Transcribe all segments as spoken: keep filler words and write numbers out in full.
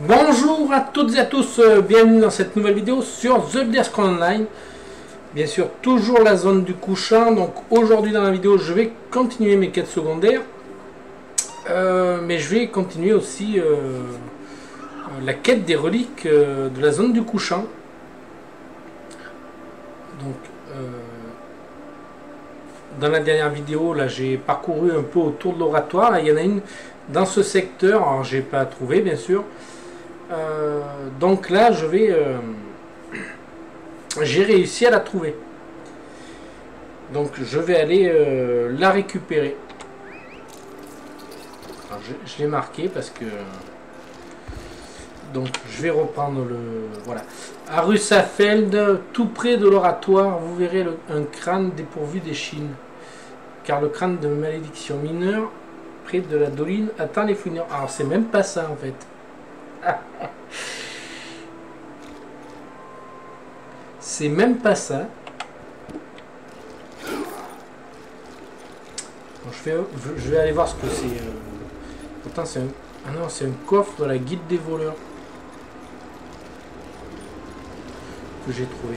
Bonjour à toutes et à tous, euh, bienvenue dans cette nouvelle vidéo sur The Elder Scrolls Online. Bien sûr, toujours la zone du couchant. Donc aujourd'hui dans la vidéo, je vais continuer mes quêtes secondaires. Euh, mais je vais continuer aussi euh, la quête des reliques euh, de la zone du couchant. Donc, euh, dans la dernière vidéo, là j'ai parcouru un peu autour de l'oratoire. Il y en a une dans ce secteur, alors j'ai pas trouvé bien sûr. Euh, donc là je vais euh, j'ai réussi à la trouver, donc je vais aller euh, la récupérer. Alors, je, je l'ai marqué parce que donc je vais reprendre le voilà à Rusafeld, tout près de l'oratoire. Vous verrez le, un crâne dépourvu d'échine, car le crâne de malédiction mineure près de la doline atteint les fouineurs. Alors c'est même pas ça en fait. C'est même pas ça. Bon, je, vais, je vais aller voir ce que c'est. Euh... Pourtant c'est un... Ah non, c'est un coffre de la guide des voleurs que j'ai trouvé.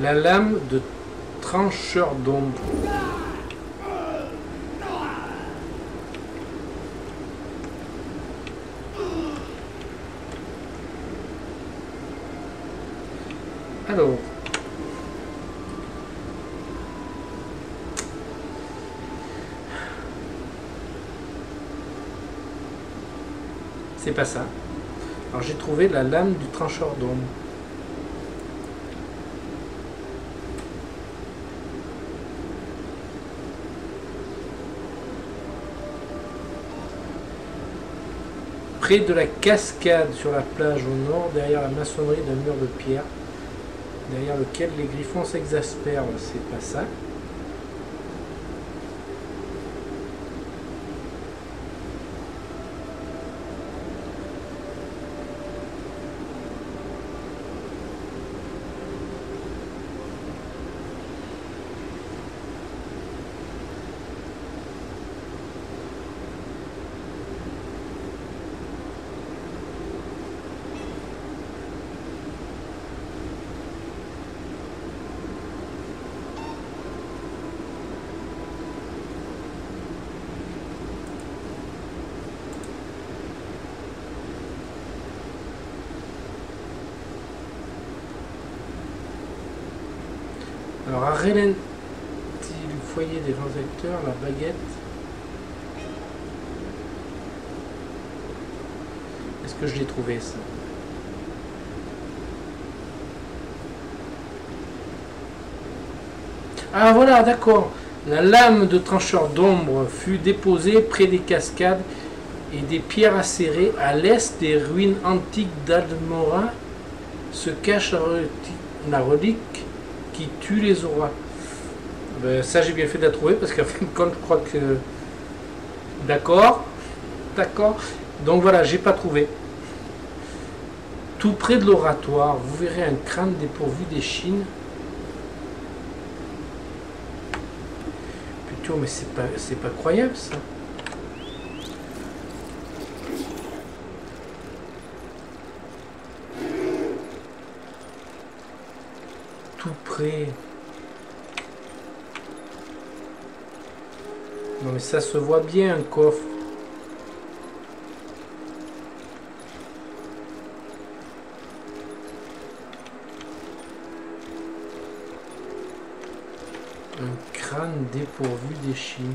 La lame de trancheur d'ombre. Alors, c'est pas ça. Alors j'ai trouvé la lame du trancheur d'ombre. Près de la cascade sur la plage au nord, derrière la maçonnerie d'un mur de pierre, derrière lequel les griffons s'exaspèrent. C'est pas ça. Alors à Relentil, le foyer des grands acteurs, la baguette. Est-ce que je l'ai trouvé ça? Ah voilà, d'accord. La lame de trancheur d'ombre fut déposée près des cascades et des pierres acérées à l'est des ruines antiques d'Almora. Se cache la relique qui tue les auras. Ben, ça j'ai bien fait de la trouver parce qu'à fin de compte je crois que d'accord d'accord donc voilà, j'ai pas trouvé. Tout près de l'oratoire, vous verrez un crâne dépourvu d'échine. Putain, mais c'est pas c'est pas croyable ça. Tout près. Non mais ça se voit bien, un coffre. Un crâne dépourvu d'échine.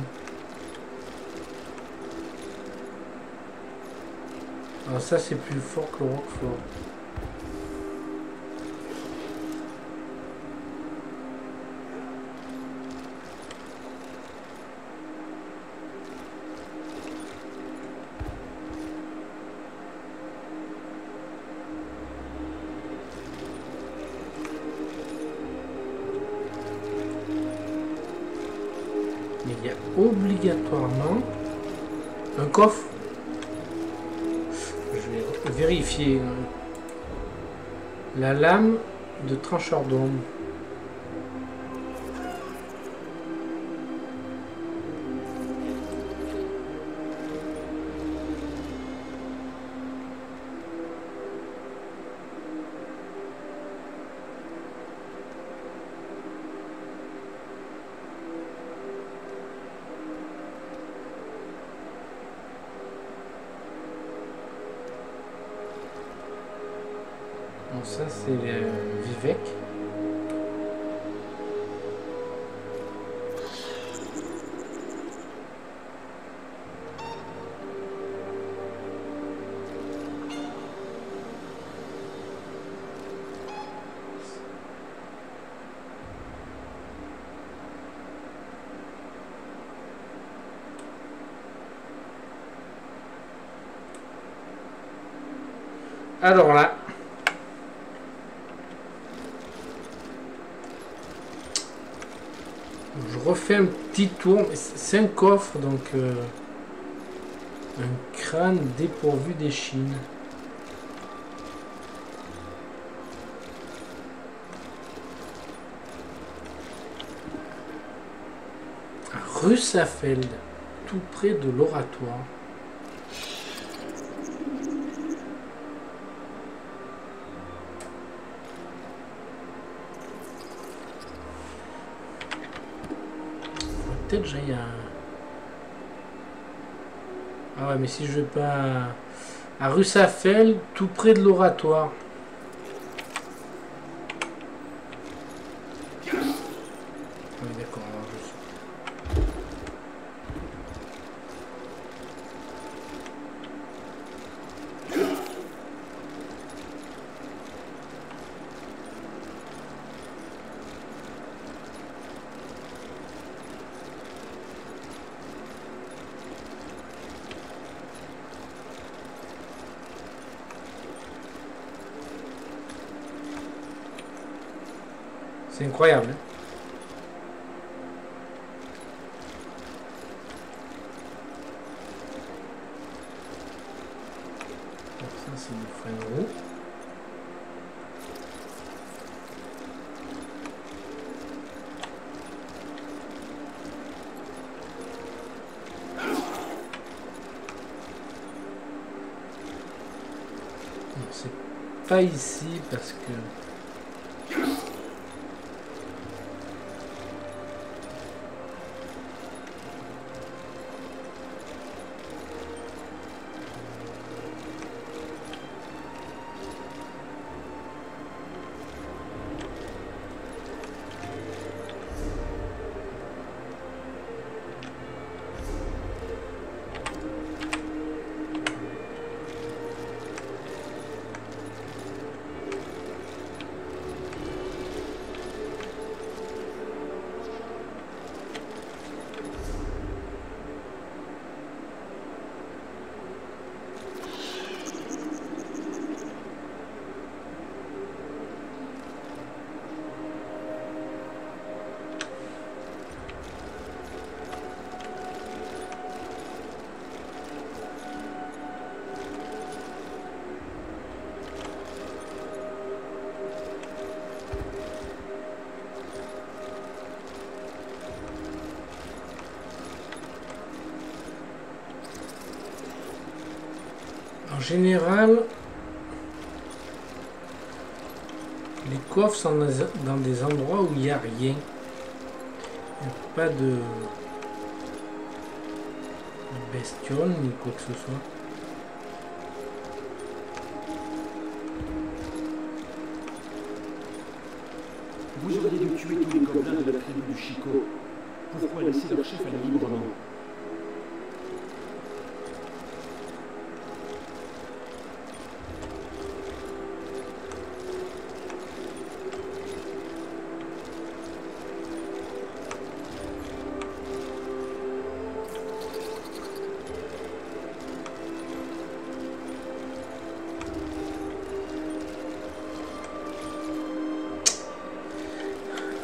Alors ça c'est plus fort que le roquefort. Il y a obligatoirement un coffre. Je vais vérifier. La lame de trancheur d'ombre. ça c'est euh, Vivek. Alors là, je refais un petit tour, c'est un coffre, donc euh, un crâne dépourvu d'échine. Rusafeld, tout près de l'oratoire. Peut-être j'aille à... Ah ouais, mais si je vais pas... À Rusafeld, tout près de l'oratoire. Ah oui, d'accord. C'est incroyable. Hein? Ça, c'est le frein de roue. C'est pas ici parce que... En général, les coffres sont dans des endroits où il n'y a rien. Il n'y a pas de bestiole ni quoi que ce soit. Vous auriez dû tuer tous les gobelins de la tribu du Chico. Pourquoi laisser leur chef aller librement ?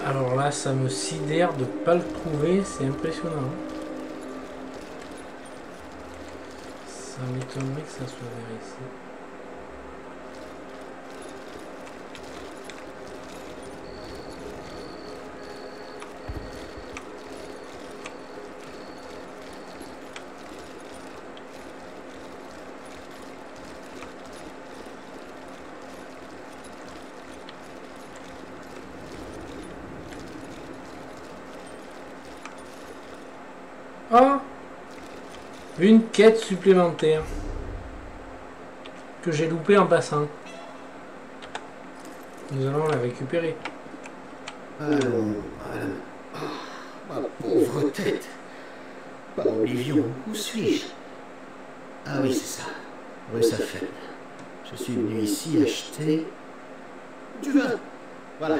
Alors là, ça me sidère de pas le trouver, c'est impressionnant. Ça m'étonnerait que ça soit vers ici. Ah, une quête supplémentaire que j'ai loupée en passant. Nous allons la récupérer. Allons, allons. Ma pauvre tête. Pas Oblivion, où suis-je? Ah oui, c'est ça. Rusafeld. Je suis venu ici acheter... du vin. Voilà.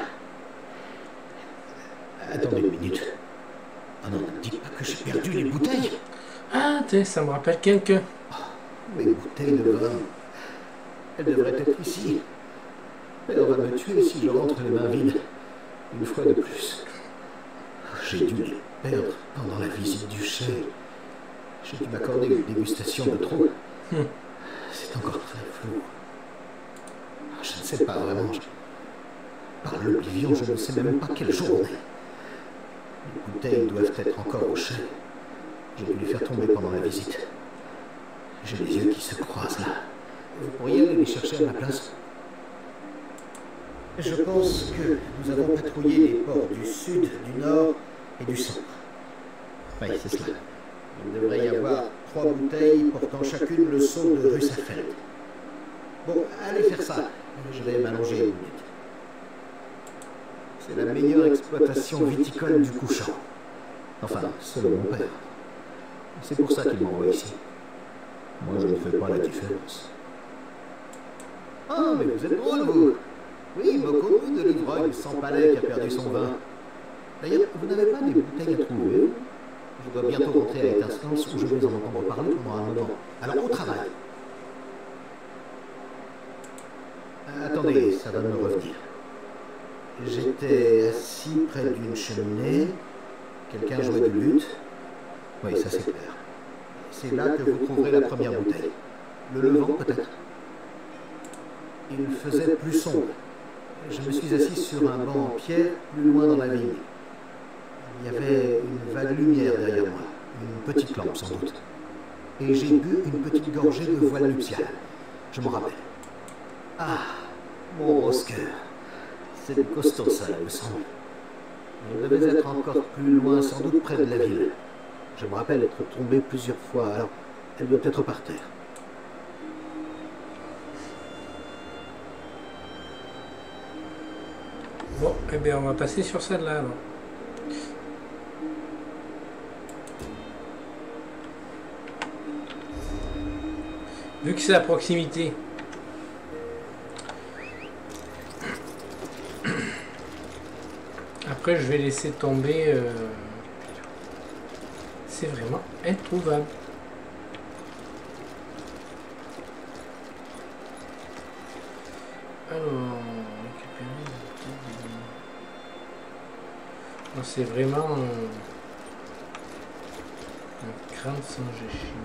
Attendez une minute. Ah non, ne dites pas que j'ai perdu les bouteilles. Ah, t'es, ça me rappelle quelqu'un. Oh, mes bouteilles de vin. Elles devraient être ici. Elle va me tuer si je rentre les mains vides. Une fois de plus. J'ai dû les perdre pendant la visite du chef. J'ai dû m'accorder une dégustation de trop. Hmm. C'est encore très flou. Je ne sais pas vraiment. Par l'Oblivion, je ne sais même pas quel jour on est. Les bouteilles doivent être encore au chêne. J'ai dû les faire tomber pendant la visite. J'ai les yeux qui se croisent là. Vous pourriez aller les chercher à ma place? Je pense que nous avons patrouillé les ports du sud, du nord et du centre. Oui, c'est cela. Il devrait y avoir trois bouteilles portant chacune le sceau de Rusafeld. Bon, allez faire ça. Je vais m'allonger une minute. C'est la meilleure exploitation viticole du couchant. Enfin, selon mon père. C'est pour ça qu'il m'envoie ici. Moi, je ne fais pas la différence. Ah, mais vous êtes drôle, vous. Oui, beaucoup de l'ivrogne sans palais qui a perdu son vin. D'ailleurs, vous n'avez pas des bouteilles à trouver? Je dois bientôt rentrer à l'instance où je vais en entendre parler pendant un moment. Alors, au travail. Attendez, ça va me revenir. J'étais assis près d'une cheminée. Quelqu'un jouait du luth. Oui, ça c'est clair. C'est là que vous trouverez la première bouteille. Le levant, peut-être? Il faisait plus sombre. Je me suis assis sur un banc en pierre, plus loin dans la vigne. Il y avait une vague lumière derrière moi, une petite lampe sans doute. Et j'ai bu une petite gorgée de voile nuptiale. Je m'en rappelle. Ah, mon Roscoe. C'est costaud ça, il me semble. Je devais être encore plus loin, sans doute près de la ville. Je me rappelle être tombé plusieurs fois, alors elle doit être par terre. Bon, eh bien on va passer sur celle-là alors. Vu que c'est à proximité. Après je vais laisser tomber... Euh... C'est vraiment introuvable. Alors... C'est vraiment... Euh... Un crâne sans géchine.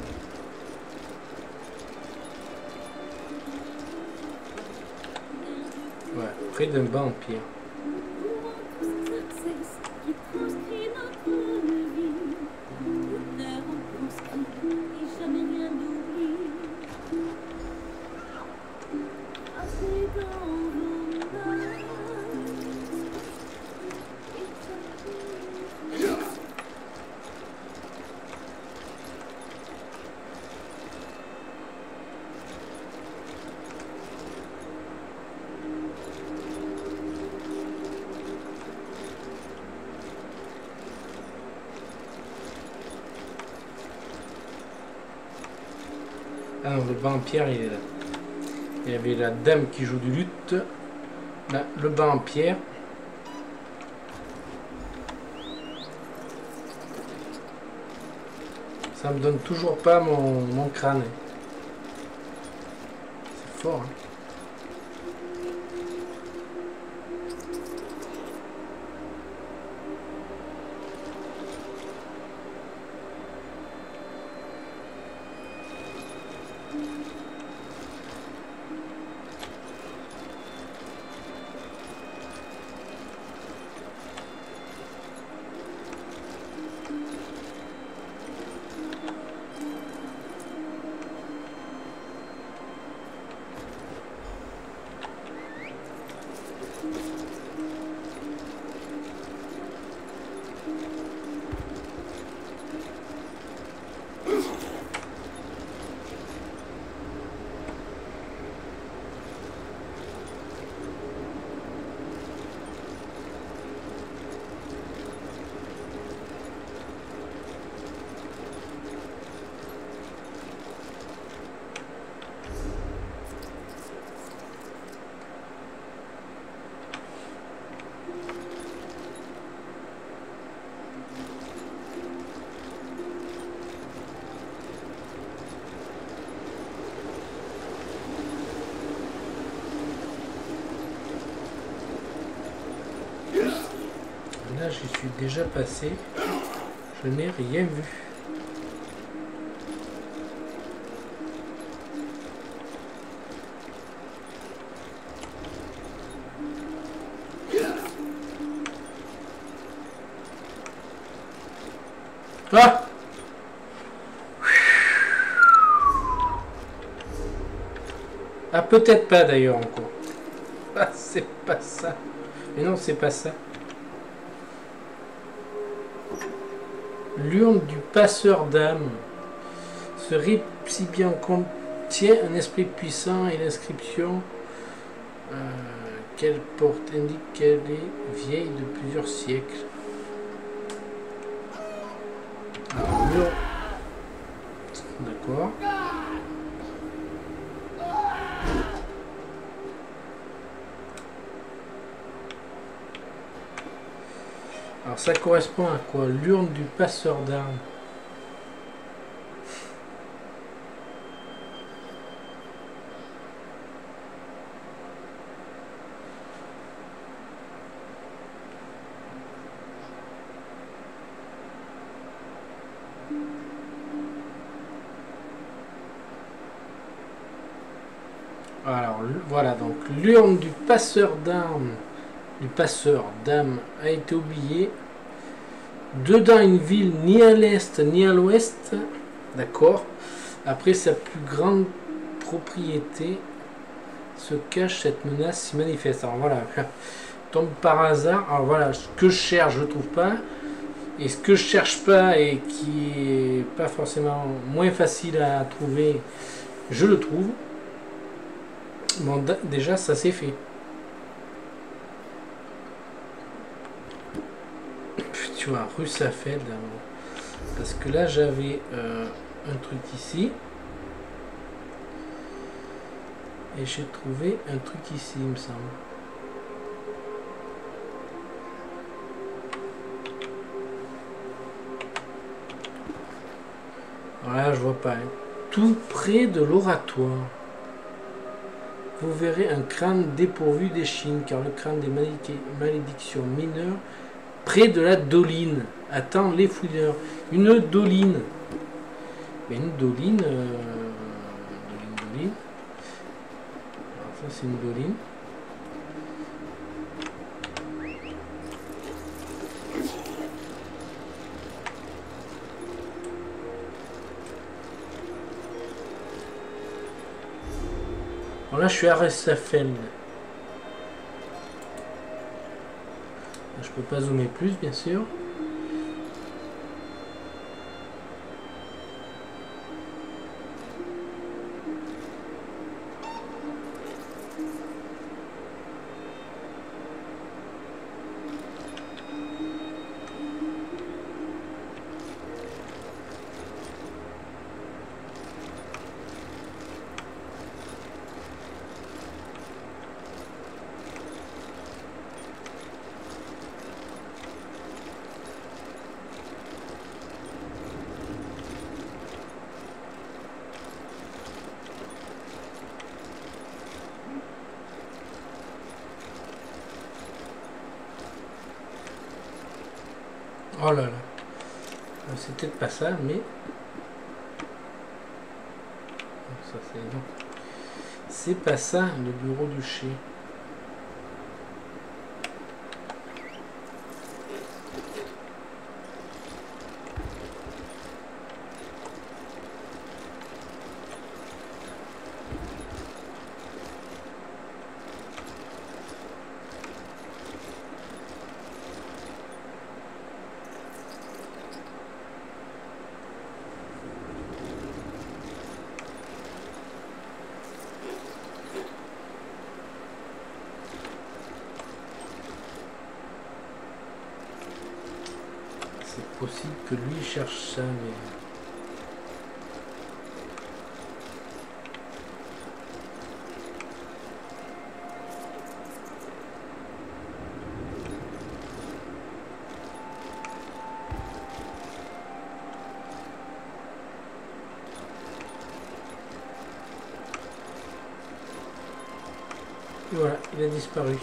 Ouais, près d'un banc en pierre. En pierre, il est là. Il y avait la dame qui joue du luth. Là, le banc en pierre. Ça me donne toujours pas mon, mon crâne. C'est fort. Hein. là j'y suis déjà passé, je n'ai rien vu. Ah! Ah, peut-être pas d'ailleurs encore. Ah, c'est pas ça. Mais non, c'est pas ça. L'urne du passeur d'âme. Ce récipient contient un esprit puissant et l'inscription euh, qu'elle porte indique qu'elle est vieille de plusieurs siècles. D'accord. Alors ça correspond à quoi? L'urne du passeur d'armes. Voilà, donc l'urne du passeur d'âme, du passeur d'âme a été oubliée. Dedans une ville ni à l'est ni à l'ouest, d'accord. Après sa plus grande propriété se cache cette menace si manifeste. Alors voilà, tombe par hasard. Alors voilà, ce que je cherche je ne trouve pas, et ce que je cherche pas et qui est pas forcément moins facile à trouver, je le trouve. Bon, déjà ça s'est fait. Tu vois, Rusafeld. Parce que là j'avais euh, un truc ici. Et j'ai trouvé un truc ici, il me semble. Voilà, je vois pas. Hein. Tout près de l'oratoire. Vous verrez un crâne dépourvu d'échine, car le crâne des malédictions mineures, près de la doline, attend les fouilleurs. Une doline. Mais une doline... Euh, doline, doline. Alors ça c'est une doline. Là je suis à Rusafeld. Je peux pas zoomer plus bien sûr. Oh là là, c'est peut-être pas ça, mais ça c'est non, c'est pas ça le bureau du chef. Possible que lui cherche ça, mais... Et voilà, il a disparu.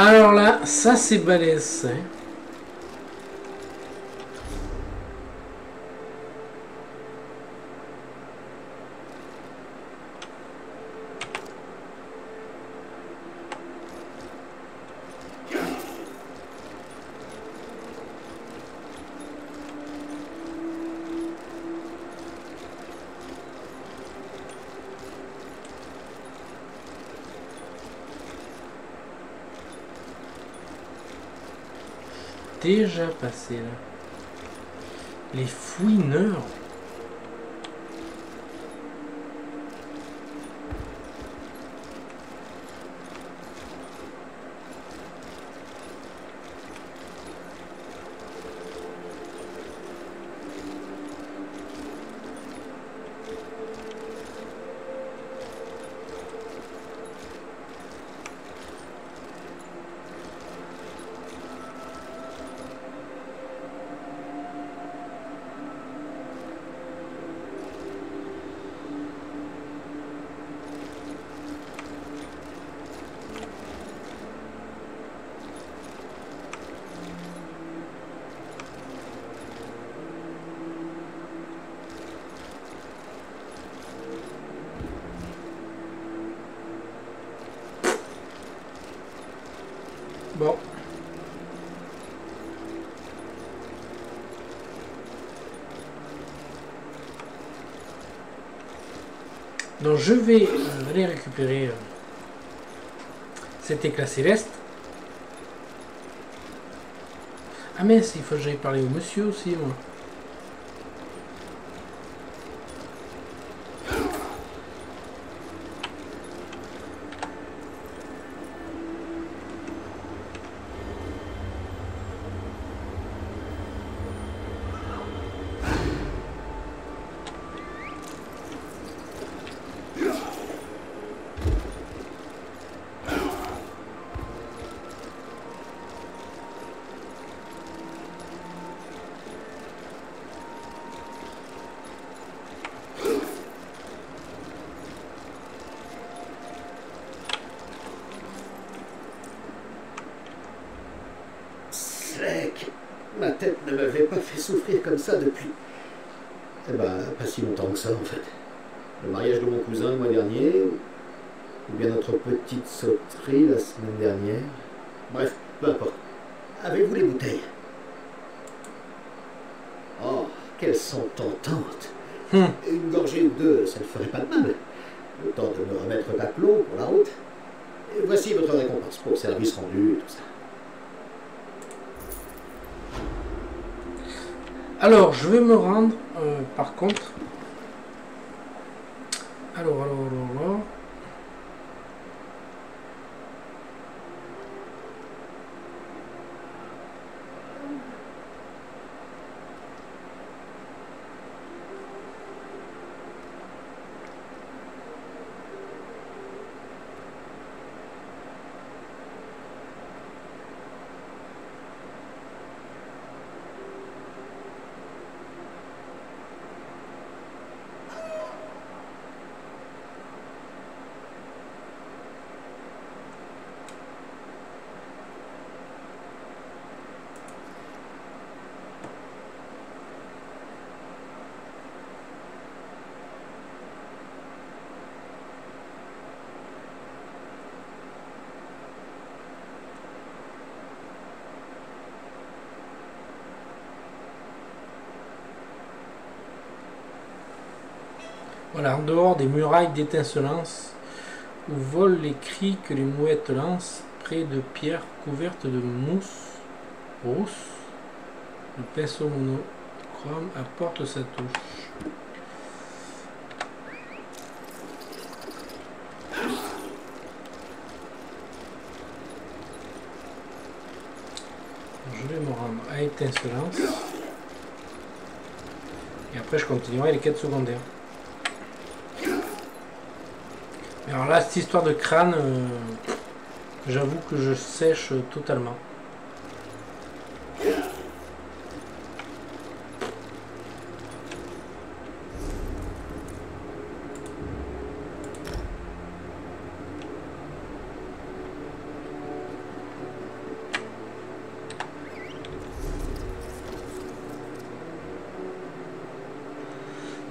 Alors là, ça c'est balèze. Hein. Déjà passé là. Les fouineurs. Bon. Donc je vais euh, aller récupérer euh, cet éclat céleste. Ah mais il faut que j'aille parler au monsieur aussi, moi. Ça depuis eh ben, pas si longtemps que ça en fait. Le mariage de mon cousin le mois dernier, ou bien notre petite sauterie la semaine dernière. Bref, peu importe. Avez-vous les bouteilles? Oh, qu'elles sont tentantes. Hum. Une gorgée ou deux, ça ne ferait pas de mal. Le temps de me remettre d'aplomb pour la route. Et voici votre récompense pour service rendu, tout ça. Alors, je vais me rendre, euh, par contre, alors, alors, alors, alors, voilà, en dehors des murailles d'étincelance, où volent les cris que les mouettes lancent, près de pierres couvertes de mousse rousse, le pinceau monochrome apporte sa touche. Je vais me rendre à étincelance, et après je continuerai les quêtes secondaires. Alors là, cette histoire de crâne, euh, j'avoue que je sèche totalement.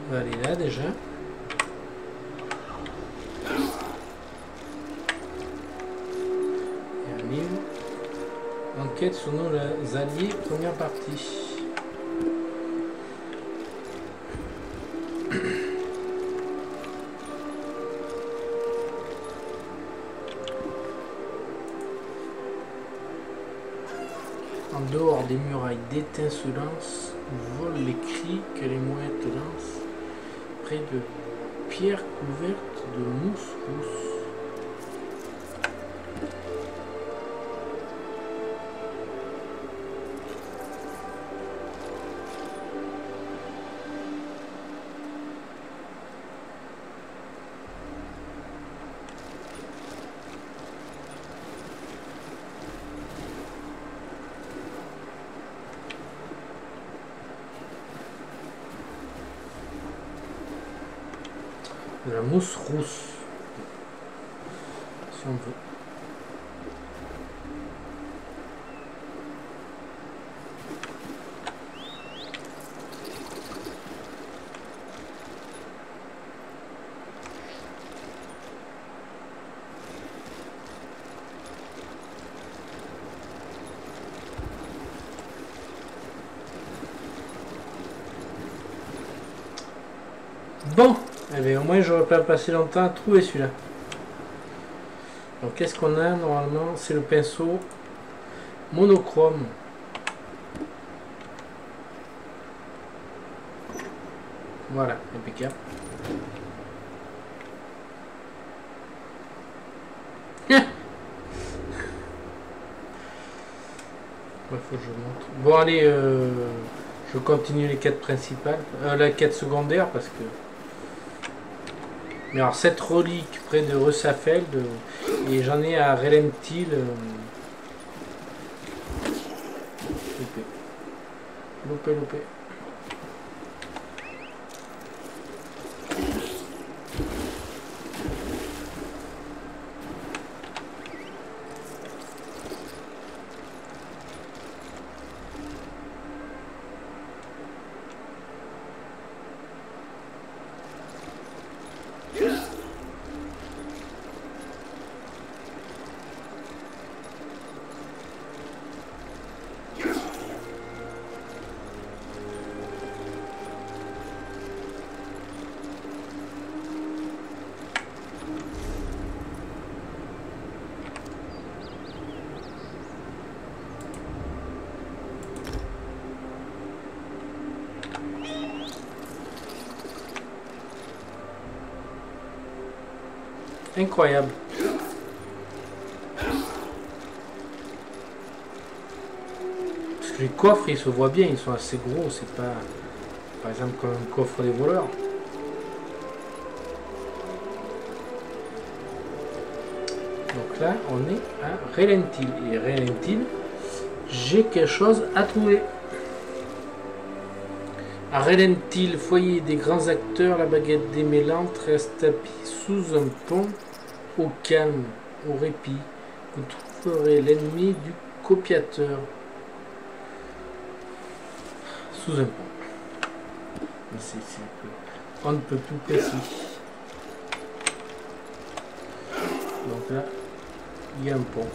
On va aller là déjà. Et on livre. Enquête sur nos alliés, première partie. Dehors des murailles d'étincelance, volent les cris que les mouettes lancent, près de pierres couvertes de mousse rousse. Mousse rousse, si on veut. J'aurais pas passé longtemps à trouver celui-là. Donc qu'est-ce qu'on a normalement? C'est le pinceau monochrome. Voilà, impeccable. Ouais, faut que je montre. Bon allez, euh, je continue les quêtes principales, euh, la quête secondaire parce que. Mais alors cette relique près de Rusafeld, euh, et j'en ai à Relentil. Euh... Loupé. Loupé, loupé. Incroyable. Parce que les coffres, ils se voient bien, ils sont assez gros, c'est pas par exemple comme un coffre des voleurs. Donc là, on est à Relentil. Et Relentil, j'ai quelque chose à trouver. À Relentil, foyer des grands acteurs, la baguette démêlante reste tapie sous un pont. Au calme, au répit, vous trouverez l'ennemi du copiateur. Sous un pont. C'est on ne peut plus précis. Donc là, il y a un pont.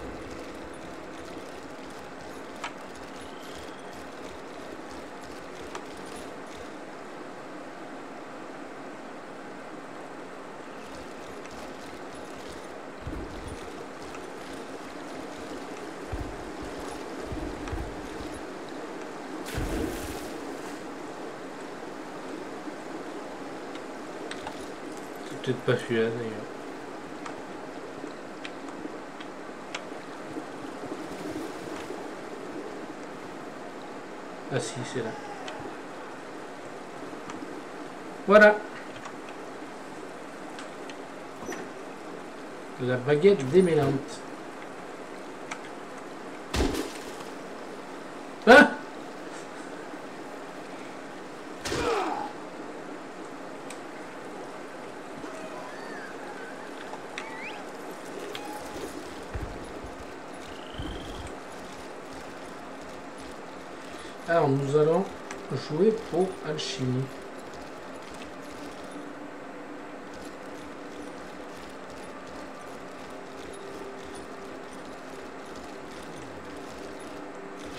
Peut-être pas celui-là d'ailleurs. Ah si, c'est là. Voilà. La baguette démêlante. Hein? Alors nous allons jouer pour Alchimie.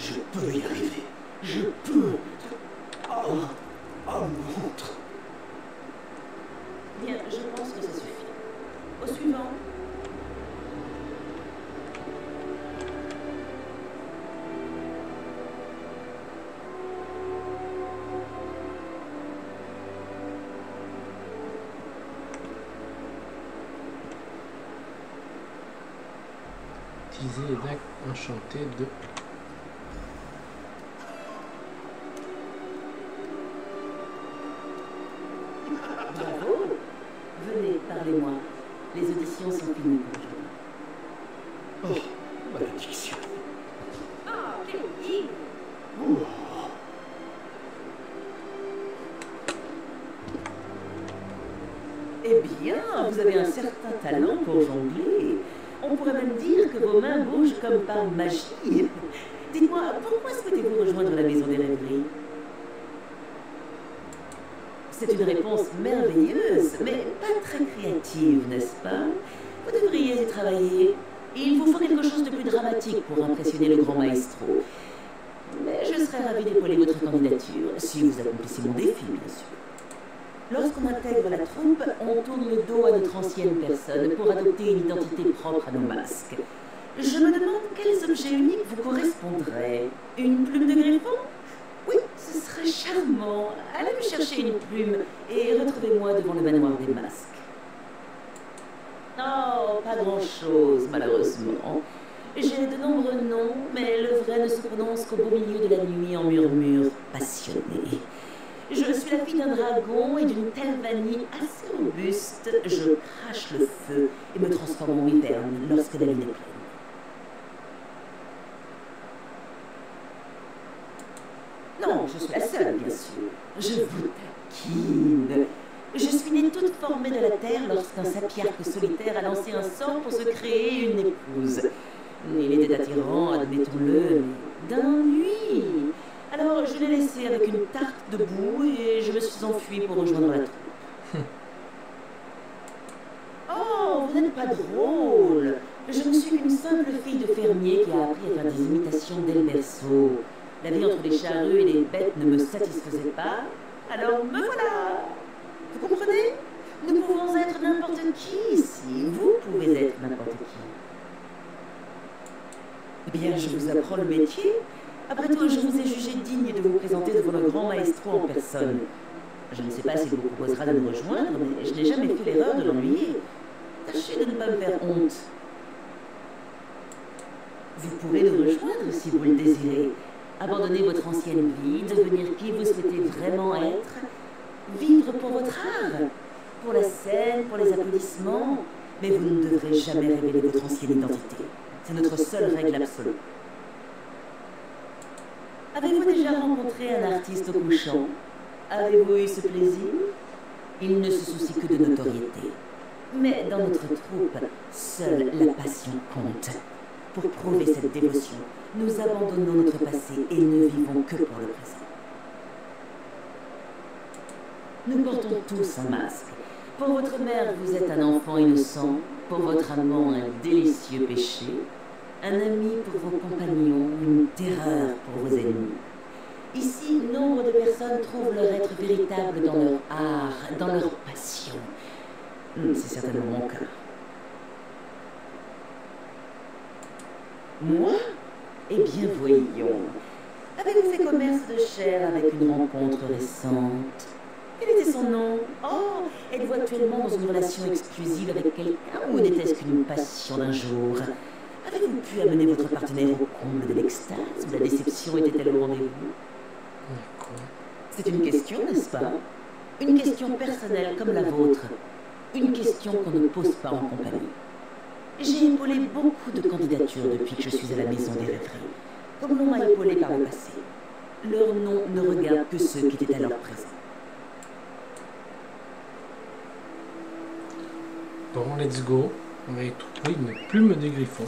Je peux y arriver. Je peux. Oh, oh mon ventre. Bien, je pense que ça suffit. Au suivant. Utiliser les dagues enchantées de... Magie. Dites-moi, pourquoi souhaitez-vous rejoindre la maison des rêveries? C'est une réponse merveilleuse, mais pas très créative, n'est-ce pas? Vous devriez y travailler. Il vous faut quelque chose de plus dramatique pour impressionner le grand maestro. Mais je serais ravie d'épauler votre candidature, si vous accomplissez mon défi, bien sûr. Lorsqu'on intègre la troupe, on tourne le dos à notre ancienne personne pour adopter une identité propre à nos masques. Je me demande quels objets uniques vous correspondraient. Une plume de griffon? Oui, ce serait charmant. Allez me chercher une plume et retrouvez-moi devant le manoir des masques. Oh, pas grand-chose, malheureusement. J'ai de nombreux noms, mais le vrai ne se prononce qu'au beau milieu de la nuit en murmure passionné. Je suis la fille d'un dragon et d'une telle vanille assez robuste, je crache le feu et me transforme en hiberne lorsque la lune est pleine. Non, je suis la seule, bien sûr. Je vous taquine. Je suis née toute formée de la terre lorsqu'un sapiarque solitaire a lancé un sort pour se créer une épouse. Il était attirant, admettons-le, d'un nuit. Alors je l'ai laissé avec une tarte de boue et je me suis enfuie pour rejoindre la troupe. Oh, vous n'êtes pas drôle. Je ne suis qu'une simple fille de fermier qui a appris à faire des imitations dès le berceau. La vie entre les charrues et les bêtes ne me satisfaisait pas, alors me voilà. Vous comprenez? Nous pouvons être n'importe qui ici. Vous pouvez être n'importe qui. Eh bien, je vous apprends le métier. Après tout, je vous ai jugé digne de vous présenter devant le grand maestro en personne. Je ne sais pas s'il vous proposera de me rejoindre, mais je n'ai jamais fait l'erreur de l'ennuyer. Tâchez de ne pas me faire honte. Vous pourrez nous rejoindre si vous le désirez. Abandonner votre ancienne vie, devenir qui vous souhaitez vraiment être, vivre pour votre art, pour la scène, pour les applaudissements, mais vous ne devrez jamais révéler votre ancienne identité. C'est notre seule règle absolue. Avez-vous déjà rencontré un artiste au couchant? Avez-vous eu ce plaisir? Il ne se soucie que de notoriété. Mais dans notre troupe, seule la passion compte. Pour prouver cette dévotion, nous abandonnons notre passé et ne vivons que pour le présent. Nous portons tous un masque. Pour votre mère, vous êtes un enfant innocent. Pour votre amant, un délicieux péché. Un ami pour vos compagnons, une terreur pour vos ennemis. Ici, nombre de personnes trouvent leur être véritable dans leur art, dans leur passion. C'est certainement mon cas. Moi ? Eh bien, voyons. Avez-vous fait commerce de chair avec une rencontre récente? Quel était son nom? Oh, êtes-vous actuellement dans une relation exclusive avec quelqu'un ou n'était-ce qu'une passion d'un jour? Avez-vous pu amener votre partenaire au comble de l'extase ou la déception était-elle au rendez-vous? C'est une question, n'est-ce pas? Une question personnelle comme la vôtre. Une question qu'on ne pose pas en compagnie. J'ai épaulé beaucoup de candidatures depuis que je suis à la maison des rêveries, comme l'on m'a épaulé par le passé. Leur nom ne regarde que ceux qui étaient à leur présent. Bon, let's go. On va y trouver une plume de griffon.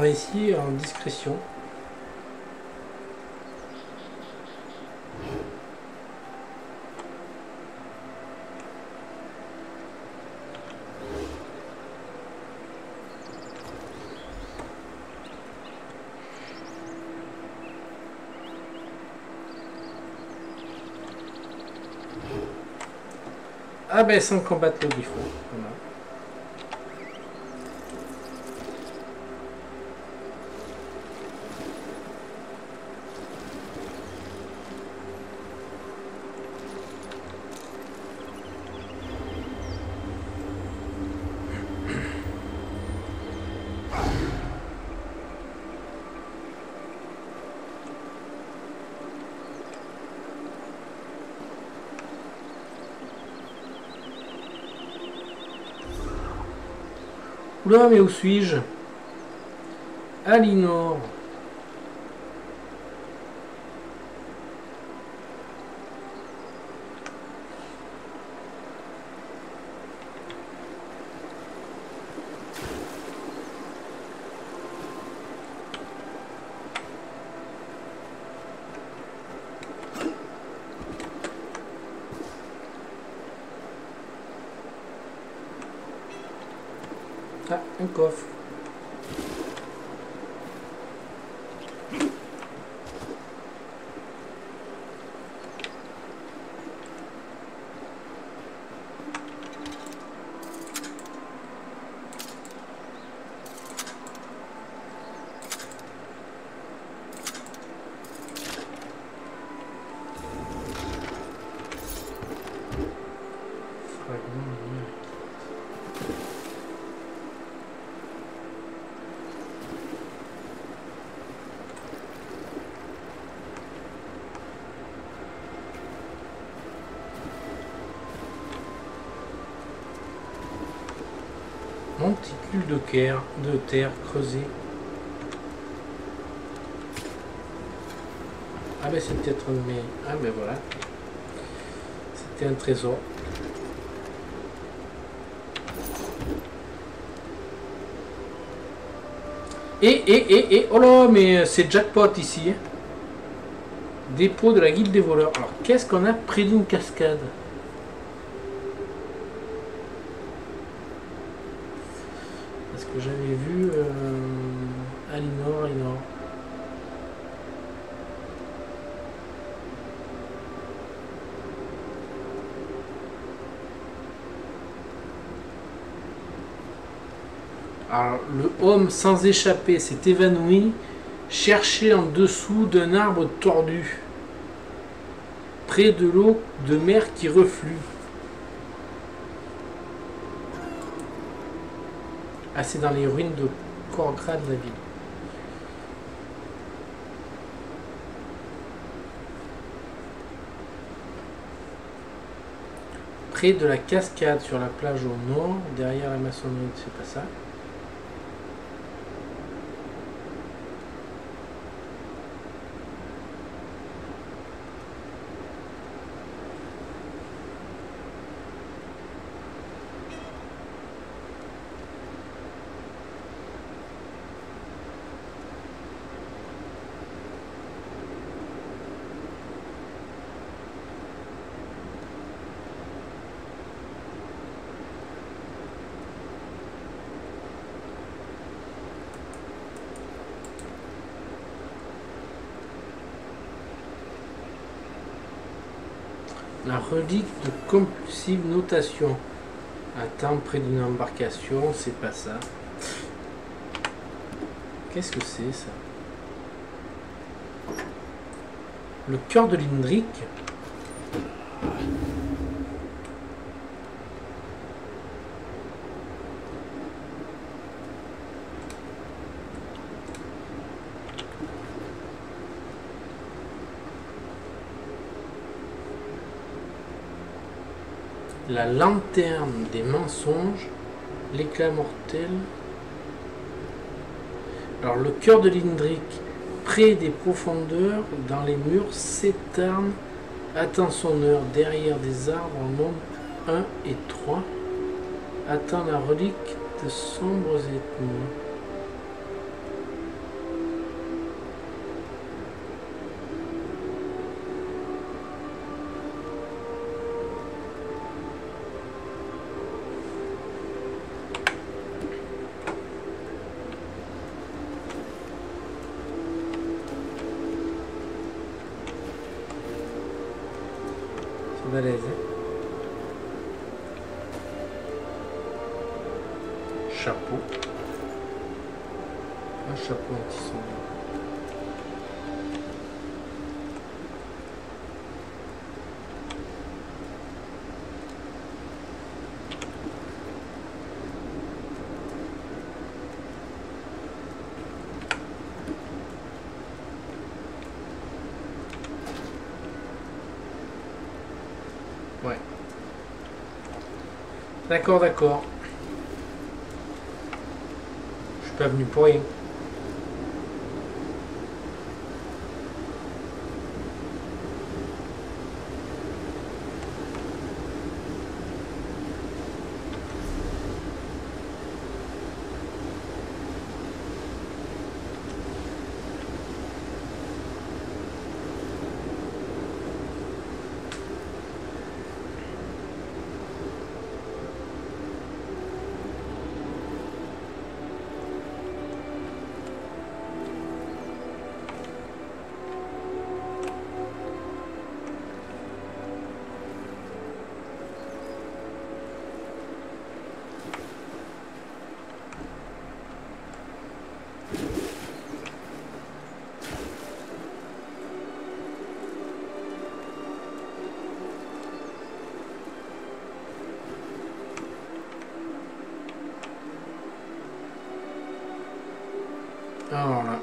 regarderai ici en discrétion. Ah ben sans combattre le griffon. Voilà. Oula, mais où suis-je? Alinor. Coffre. Monticule de terre, de terre creusée. Ah ben c'est peut-être mais ah ben voilà. C'était un trésor. Et et et et oh là mais c'est jackpot ici. Dépôt de la guilde des voleurs. Alors qu'est-ce qu'on a près d'une cascade? J'avais vu euh, Alinor, Alinor. Alors, le homme sans échapper s'est évanoui, cherché en dessous d'un arbre tordu, près de l'eau de mer qui reflue. Ah, c'est dans les ruines de Corcras de la ville. Près de la cascade sur la plage au nord, derrière la maçonnerie, c'est pas ça. La relique de compulsive notation. Attends, près d'une embarcation, c'est pas ça. Qu'est-ce que c'est ça? Le cœur de l'Indric. La lanterne des mensonges, l'éclat mortel. Alors le cœur de l'Indric, près des profondeurs, dans les murs, s'éterne, attend son heure, derrière des arbres en nombre un et trois, attend la relique de sombres ethnies. C'est balèze. Chapeau. Un chapeau anti-sombre. D'accord, d'accord. Je suis pas venu pour rien. Alors là.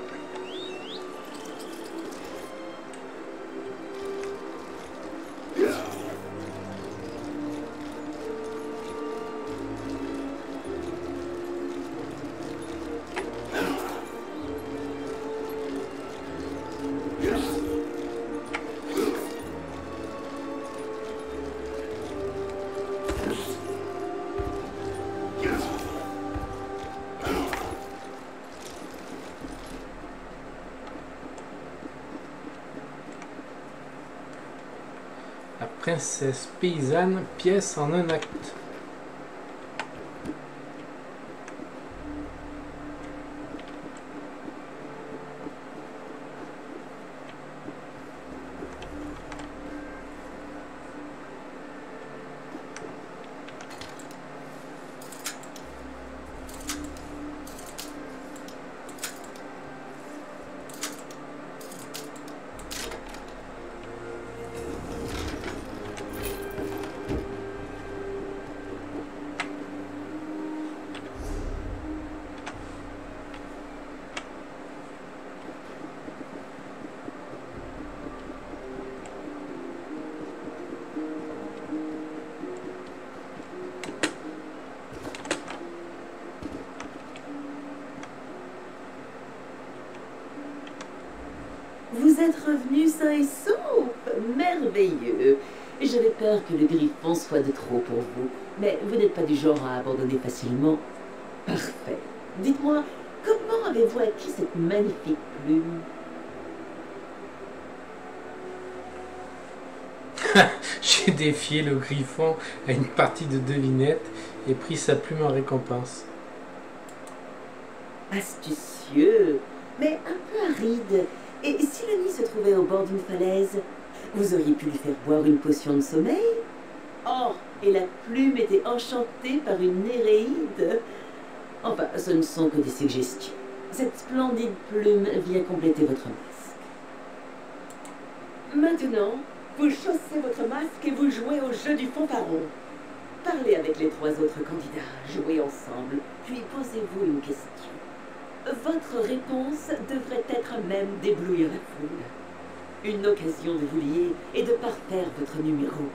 Princesse paysanne, pièce en un acte. Que le griffon soit de trop pour vous, mais vous n'êtes pas du genre à abandonner facilement. Parfait. Dites-moi, comment avez-vous acquis cette magnifique plume? J'ai défié le griffon à une partie de devinette et pris sa plume en récompense. Astucieux, mais un peu aride. Et si le nid se trouvait au bord d'une falaise? Vous auriez pu lui faire boire une potion de sommeil. Or, et la plume était enchantée par une Néréide. Enfin, ce ne sont que des suggestions. Cette splendide plume vient compléter votre masque. Maintenant, vous chaussez votre masque et vous jouez au jeu du fanfaron. Parlez avec les trois autres candidats, jouez ensemble, puis posez-vous une question. Votre réponse devrait être même d'éblouir la foule. Une occasion de vous lier et de parfaire votre numéro.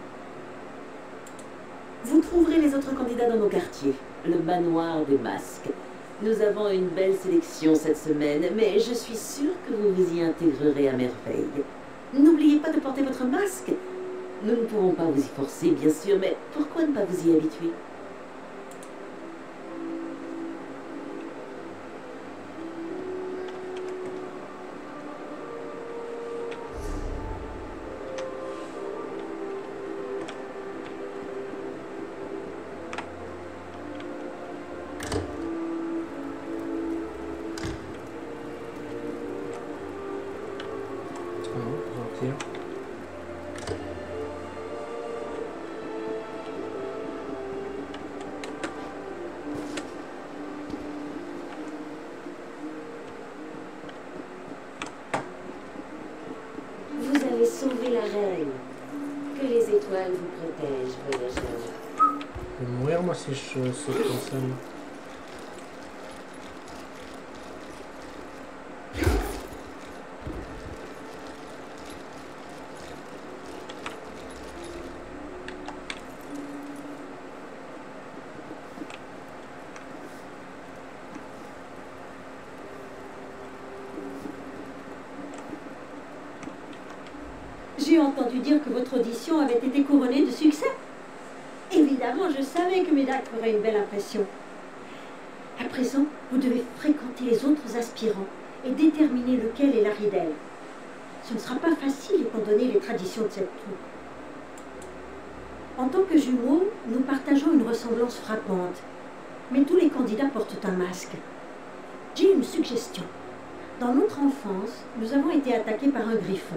Vous trouverez les autres candidats dans nos quartiers, le manoir des masques. Nous avons une belle sélection cette semaine, mais je suis sûre que vous vous y intégrerez à merveille. N'oubliez pas de porter votre masque. Nous ne pourrons pas vous y forcer, bien sûr, mais pourquoi ne pas vous y habituer? mal vous protège, voyageur. Je vais mourir, moi, si je saute comme ça. Audition avait été couronnée de succès. Évidemment, je savais que mes dagues feraient une belle impression. À présent, vous devez fréquenter les autres aspirants et déterminer lequel est Laridelle. Ce ne sera pas facile étant donné les traditions de cette troupe. En tant que jumeaux, nous partageons une ressemblance frappante, mais tous les candidats portent un masque. J'ai une suggestion. Dans notre enfance, nous avons été attaqués par un griffon.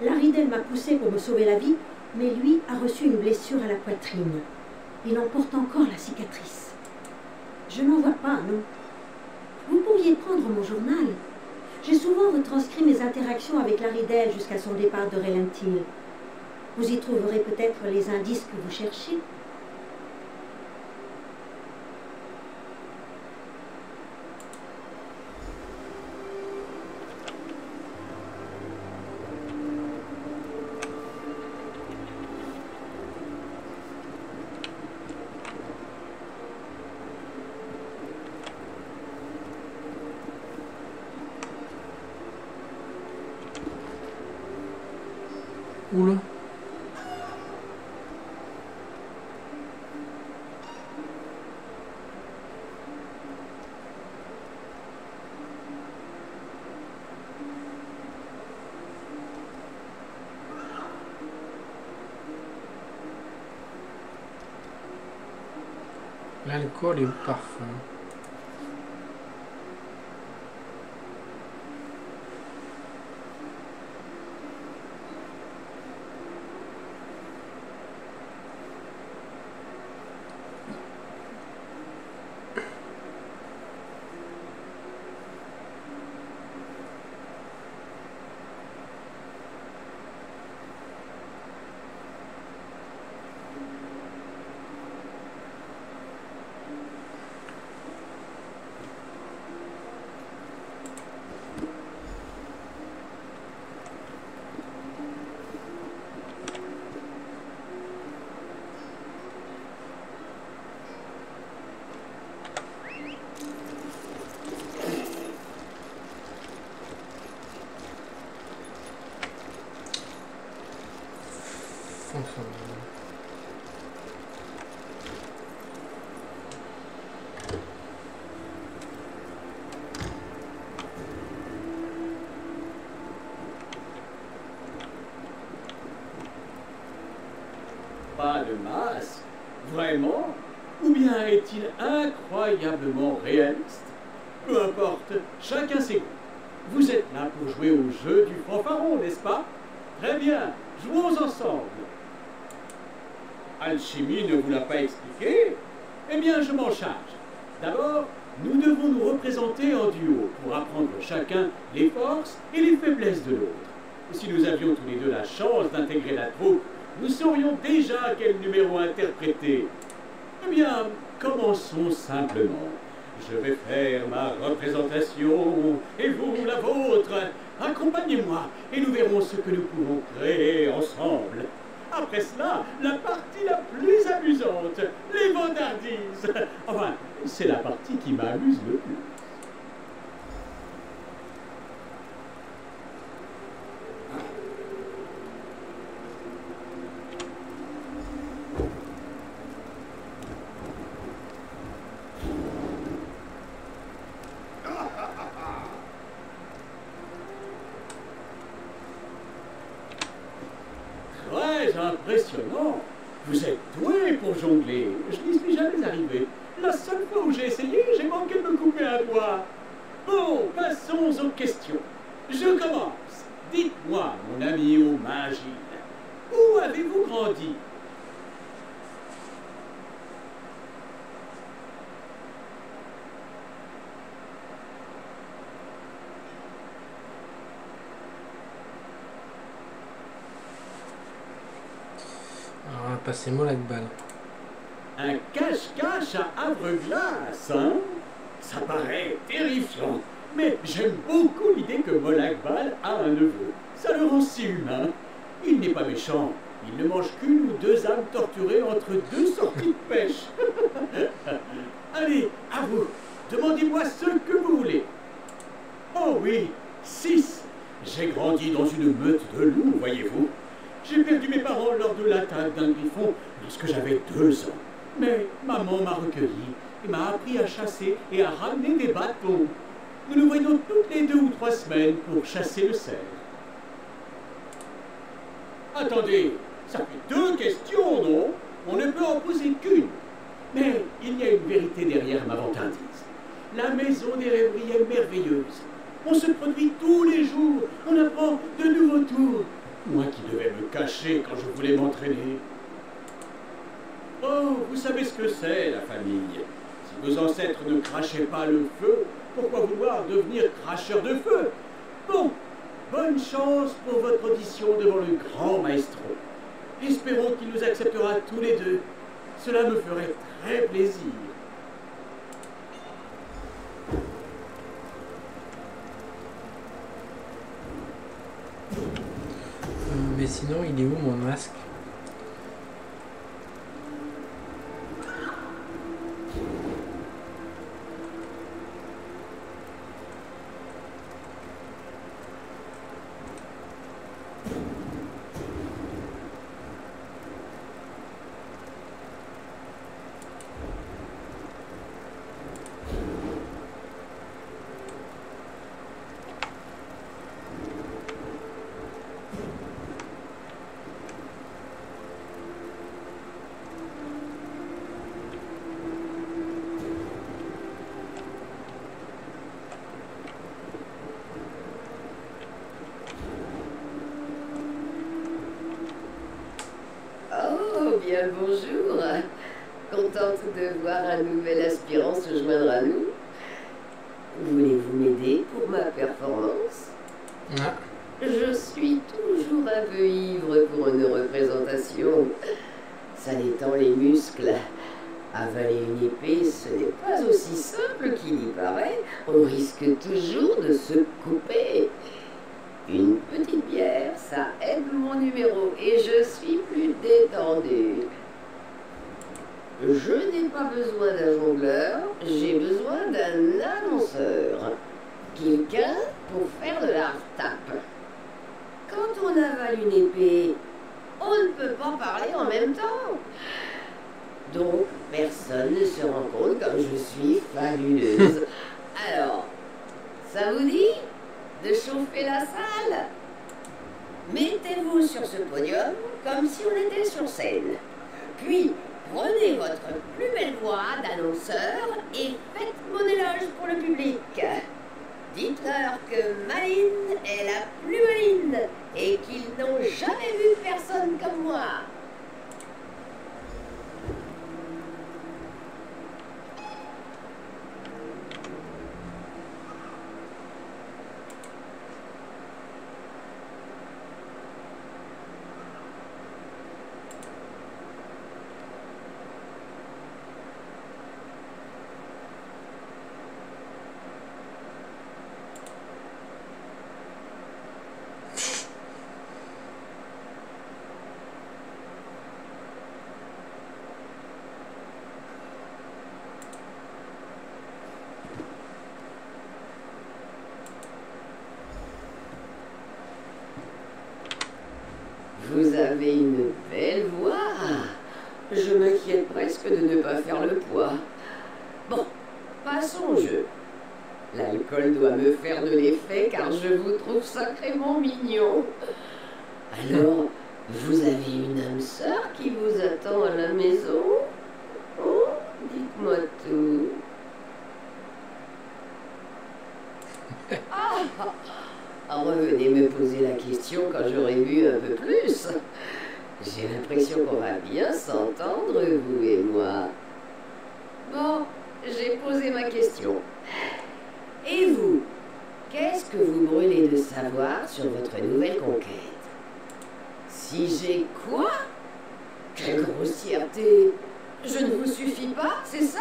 Laridelle m'a poussé pour me sauver la vie, mais lui a reçu une blessure à la poitrine. Il en porte encore la cicatrice. Je n'en vois pas, non. Vous pourriez prendre mon journal. J'ai souvent retranscrit mes interactions avec Laridelle jusqu'à son départ de Relentil. Vous y trouverez peut-être les indices que vous cherchez. L'alcool et parfum. Pas de masque, vraiment? Ou bien est-il incroyablement réaliste? Peu importe, chacun ses goûts. Vous êtes là pour jouer au jeu du fanfaron, n'est-ce pas? Très bien, jouons ensemble. Alchimie ne vous l'a pas expliqué? Eh bien, je m'en charge. D'abord, nous devons nous représenter en duo pour apprendre chacun les forces et les faiblesses de l'autre. Si nous avions tous les deux la chance d'intégrer la troupe, nous saurions déjà quel numéro interpréter. Eh bien, commençons simplement. Je vais faire ma représentation et vous la vôtre. Accompagnez-moi et nous verrons ce que nous pouvons créer ensemble. Après cela, la partie la plus amusante, les vandardises. Enfin, c'est la partie qui m'amuse le plus. Impressionnant. Vous êtes doué pour jongler. Je n'y suis jamais arrivé. La seule fois où j'ai essayé, j'ai manqué de me couper un doigt. Bon, passons aux questions. Je commence. Dites-moi, mon ami au magie, où avez-vous grandi? passément la balle. Un cache-cache à aveuglance, hein? Ça paraît terrifiant, mais j'aime beaucoup l'idée que Molakbal a un neveu. Ça le rend si humain. Il n'est pas méchant. Il ne mange qu'une ou deux âmes torturées entre deux sorties de pêche. Allez, à vous. Demandez-moi ce que vous voulez. Oh oui, six. J'ai grandi dans une meute de loups, voyez-vous. J'ai perdu mes parents lors de l'attaque d'un griffon lorsque j'avais deux ans. Mais maman m'a recueilli et m'a appris à chasser et à ramener des bâtons. Nous nous voyons toutes les deux ou trois semaines pour chasser le cerf. Attendez, ça fait deux questions, non? On ne peut en poser qu'une. Mais il y a une vérité derrière ma vantardise. La maison des rêveries est merveilleuse. On se produit tous les jours, on apprend de nouveaux tours. Moi qui devais me cacher quand je voulais m'entraîner. Oh, vous savez ce que c'est, la famille. Si vos ancêtres ne crachaient pas le feu, pourquoi vouloir devenir cracheur de feu? Bon, bonne chance pour votre audition devant le grand maestro. Espérons qu'il nous acceptera tous les deux. Cela me ferait très plaisir. Mais sinon, il est où mon masque? Bonjour, contente de voir un nouvel aspirant se joindre à nous. Voulez-vous m'aider pour ma performance? Ah. Je suis toujours un peu ivre pour une représentation. Ça détend les muscles. Avaler une épée, ce n'est pas aussi simple qu'il y paraît. On risque toujours de se couper. Une petite bière, ça aide mon numéro et je suis plus détendue. Je n'ai pas besoin d'un jongleur, j'ai besoin d'un annonceur. Quelqu'un pour faire de la retape. Quand on avale une épée, on ne peut pas parler en même temps. Donc, personne ne se rend compte comme je suis fabuleuse. Alors, ça vous dit ? De chauffer la salle. Mettez-vous sur ce podium comme si on était sur scène. Puis, prenez votre plus belle voix d'annonceur et faites mon éloge pour le public. Dites-leur que Maïne est la plus maline et qu'ils n'ont jamais vu personne comme moi. Vous avez une belle voix. Je m'inquiète presque de ne pas faire le poids. Bon, passons au jeu. L'alcool doit me faire de l'effet car je vous trouve sacrément mignon. Alors, vous avez une âme sœur qui vous attend à la maison? Oh, dites-moi tout. Ah! Revenez me poser la question quand j'aurai bu un peu plus. J'ai l'impression qu'on va bien s'entendre, vous et moi. Bon, j'ai posé ma question. Et vous, qu'est-ce que vous brûlez de savoir sur votre nouvelle conquête? Si j'ai quoi? Quelle grossièreté! Je ne vous suffis pas, c'est ça?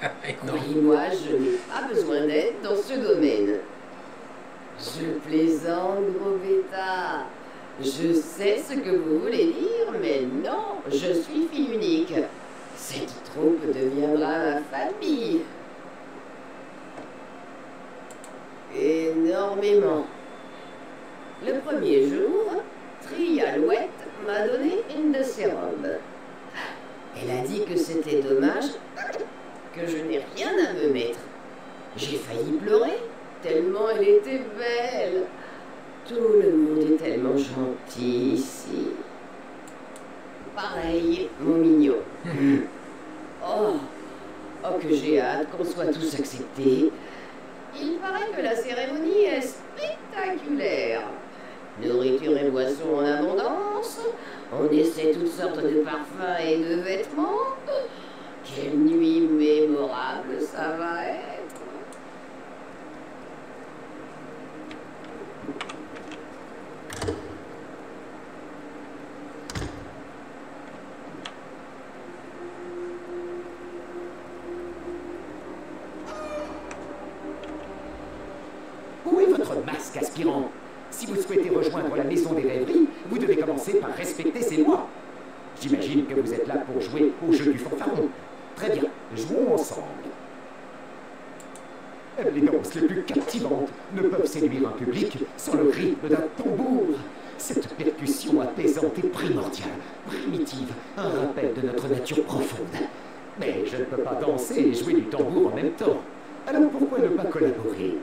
Croyez-moi, je n'ai pas besoin d'aide dans ce domaine. Je plaisante, gros bêta. Je sais ce que vous voulez dire, mais non, je suis fille unique. Cette troupe deviendra ma famille. Énormément. Le premier jour, Trialouette m'a donné une de ses robes. Elle a dit que c'était dommage, que je n'ai rien à me mettre. J'ai failli pleurer, tellement elle était belle. Tout le monde est tellement gentil ici. Pareil, mon mignon. Oh, oh que j'ai hâte qu'on soit tous acceptés. Il paraît que la cérémonie est spectaculaire. Nourriture et boissons en abondance, on essaie toutes sortes de parfums et de vêtements. Quelle nuit mémorable ça va être. Où est votre masque aspirant ? Si vous souhaitez rejoindre la maison des rêveries, vous devez commencer par respecter ces lois. J'imagine que vous êtes là pour jouer au jeu du fanfaron. Très bien, jouons ensemble. Les danses les plus captivantes ne peuvent séduire un public sans le rythme d'un tambour. Cette percussion apaisante est primordiale, primitive, un rappel de notre nature profonde. Mais je ne peux pas danser et jouer du tambour en même temps. Alors pourquoi ne pas collaborer ?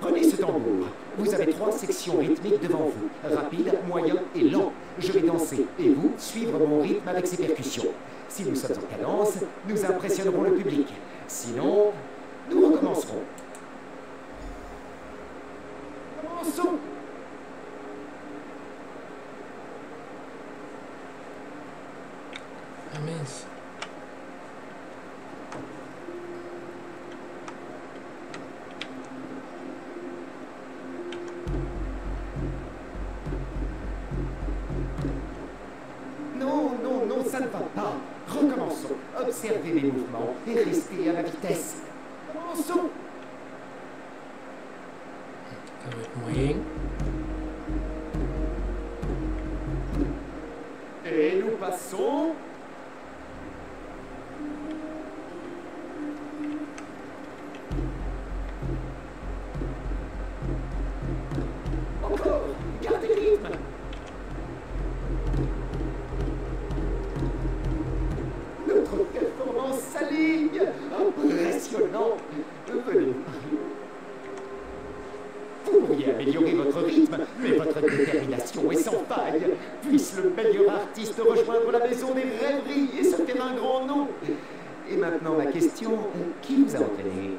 Prenez ce tambour. Vous avez trois sections rythmiques devant vous, rapide, moyen et lent. Je vais danser et vous suivre mon rythme avec ces percussions. Si nous sommes en cadence, nous impressionnerons le public. Sinon, nous recommencerons. Commençons! Ah mince. Observez mes mouvements et restez à ma vitesse. Commençons. Oui. Et nous passons. Encore. Gardez le rythme. Impressionnant. Venez. Vous pourriez améliorer votre rythme, mais votre détermination est sans faille. Puisse le meilleur artiste rejoindre la maison des rêveries et se faire un grand nom. Et maintenant ma question, qui vous a entraîné?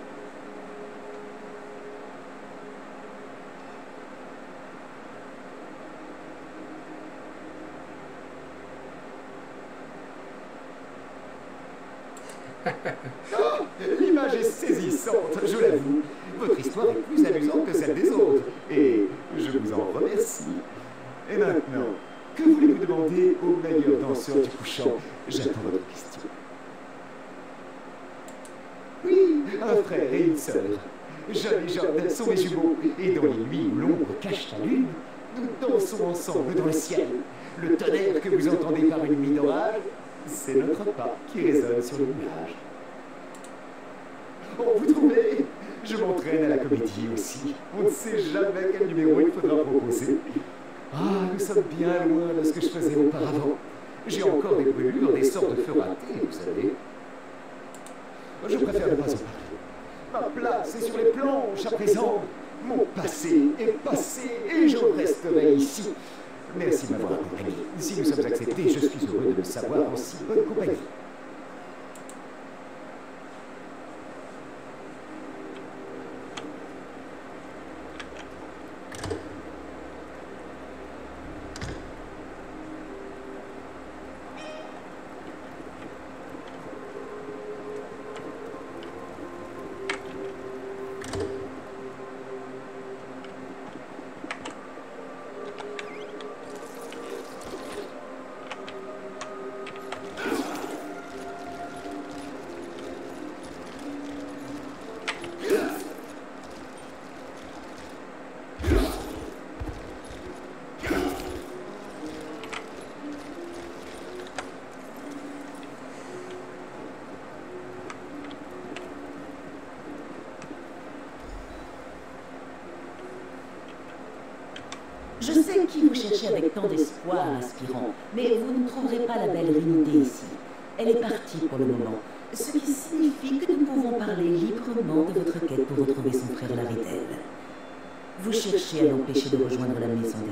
Oh, l'image est saisissante, je l'avoue. Votre histoire est plus amusante que celle des autres, et je vous en remercie. Et maintenant, que voulez-vous demander au meilleur danseur du couchant? J'attends votre question. Oui, un frère et une sœur. Jeanne et Jordan sont mes jumeaux, et dans les nuits où l'ombre cache la lune, nous dansons ensemble dans le ciel. Le tonnerre que vous entendez par une nuit d'orage, c'est notre pas qui résonne sur le nuage. Oh, vous trouvez? Je m'entraîne à la comédie aussi. On ne sait jamais quel numéro il faudra proposer. Ah, nous sommes bien loin de ce que je faisais auparavant. J'ai encore des brûlures, des sortes de feux ratés, vous savez. Je préfère ne pas en parler. Ma place est sur les planches à présent. Mon passé est passé et je resterai ici. Merci de m'avoir accompagné. Si nous sommes acceptés, je suis heureux de le savoir en si bonne compagnie. Je sais qui vous cherchez avec tant d'espoir, aspirant, mais vous ne trouverez pas la belle Rinidé ici. Elle est partie pour le moment, ce qui signifie que nous pouvons parler librement de votre quête pour retrouver son frère Laridelle. Vous cherchez à l'empêcher de rejoindre la maison de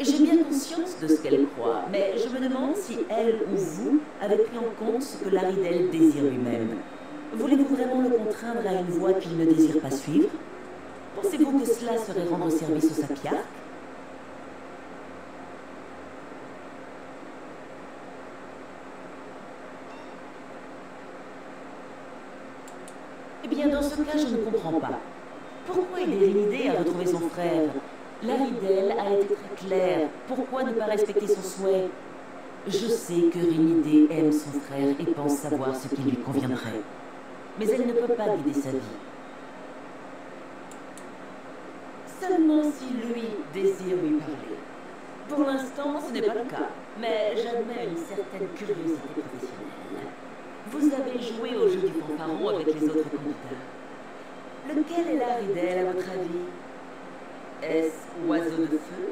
la J'ai bien conscience de ce qu'elle croit, mais je me demande si elle ou vous avez pris en compte ce que Laridelle désire lui-même. Voulez-vous vraiment le contraindre à une voie qu'il ne désire pas suivre? Pensez-vous que cela serait rendre service aux sapiarques? Eh bien, dans ce cas, je ne comprends pas. Pourquoi aider Rinidé à retrouver son frère? Laridelle a été très claire. Pourquoi ne pas respecter son souhait? Je sais que Rinidé aime son frère et pense savoir ce qui lui conviendrait. Mais elle ne peut pas guider sa vie. Seulement si lui désire lui parler. Pour l'instant, ce n'est pas le cas, mais j'admets une certaine curiosité professionnelle. Vous avez joué au jeu du fanfaron avec les autres candidats. Lequel est Laridelle, à votre avis? Est-ce Oiseau de Feu?